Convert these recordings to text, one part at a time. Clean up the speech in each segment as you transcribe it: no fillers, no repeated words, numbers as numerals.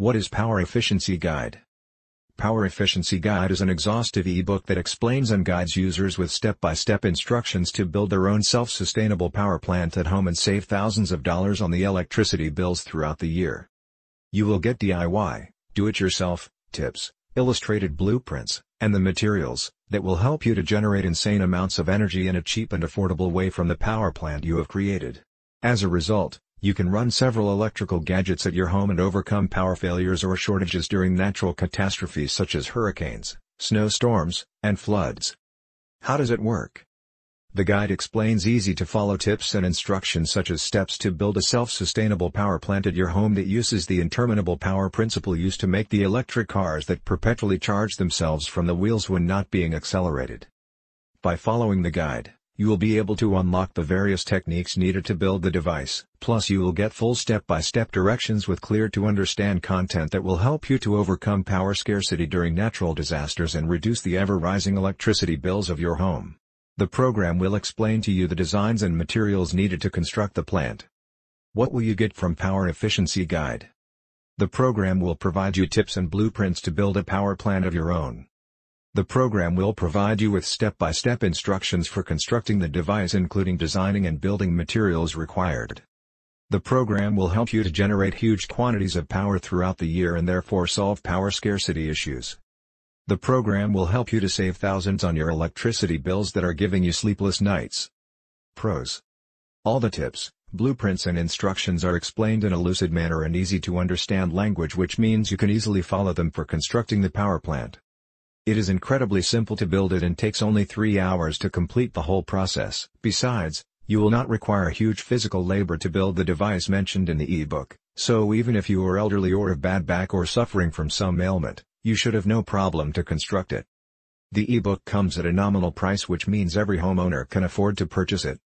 What is Power Efficiency Guide? Power Efficiency Guide is an exhaustive ebook that explains and guides users with step-by-step instructions to build their own self-sustainable power plant at home and save thousands of dollars on the electricity bills throughout the year. You will get DIY, do-it-yourself, tips, illustrated blueprints, and the materials that will help you to generate insane amounts of energy in a cheap and affordable way from the power plant you have created. As a result, you can run several electrical gadgets at your home and overcome power failures or shortages during natural catastrophes such as hurricanes, snowstorms, and floods. How does it work? The guide explains easy-to-follow tips and instructions such as steps to build a self-sustainable power plant at your home that uses the interminable power principle used to make the electric cars that perpetually charge themselves from the wheels when not being accelerated. By following the guide, you will be able to unlock the various techniques needed to build the device. Plus, you will get full step-by-step directions with clear-to-understand content that will help you to overcome power scarcity during natural disasters and reduce the ever-rising electricity bills of your home. The program will explain to you the designs and materials needed to construct the plant. What will you get from Power Efficiency Guide? The program will provide you tips and blueprints to build a power plant of your own. The program will provide you with step-by-step instructions for constructing the device, including designing and building materials required. The program will help you to generate huge quantities of power throughout the year and therefore solve power scarcity issues. The program will help you to save thousands on your electricity bills that are giving you sleepless nights. Pros: all the tips, blueprints, and instructions are explained in a lucid manner and easy-to-understand language, which means you can easily follow them for constructing the power plant. It is incredibly simple to build it and takes only 3 hours to complete the whole process. Besides, you will not require huge physical labor to build the device mentioned in the ebook, so even if you are elderly or have bad back or suffering from some ailment, you should have no problem to construct it. The ebook comes at a nominal price, which means every homeowner can afford to purchase it.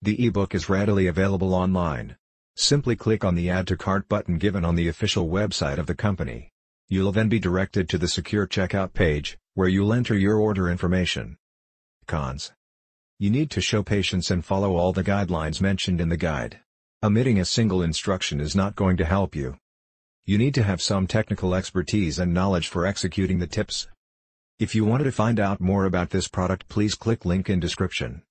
The ebook is readily available online. Simply click on the Add to Cart button given on the official website of the company. You'll then be directed to the secure checkout page, where you'll enter your order information. Cons: you need to show patience and follow all the guidelines mentioned in the guide. Omitting a single instruction is not going to help you. You need to have some technical expertise and knowledge for executing the tips. If you wanted to find out more about this product, please click link in description.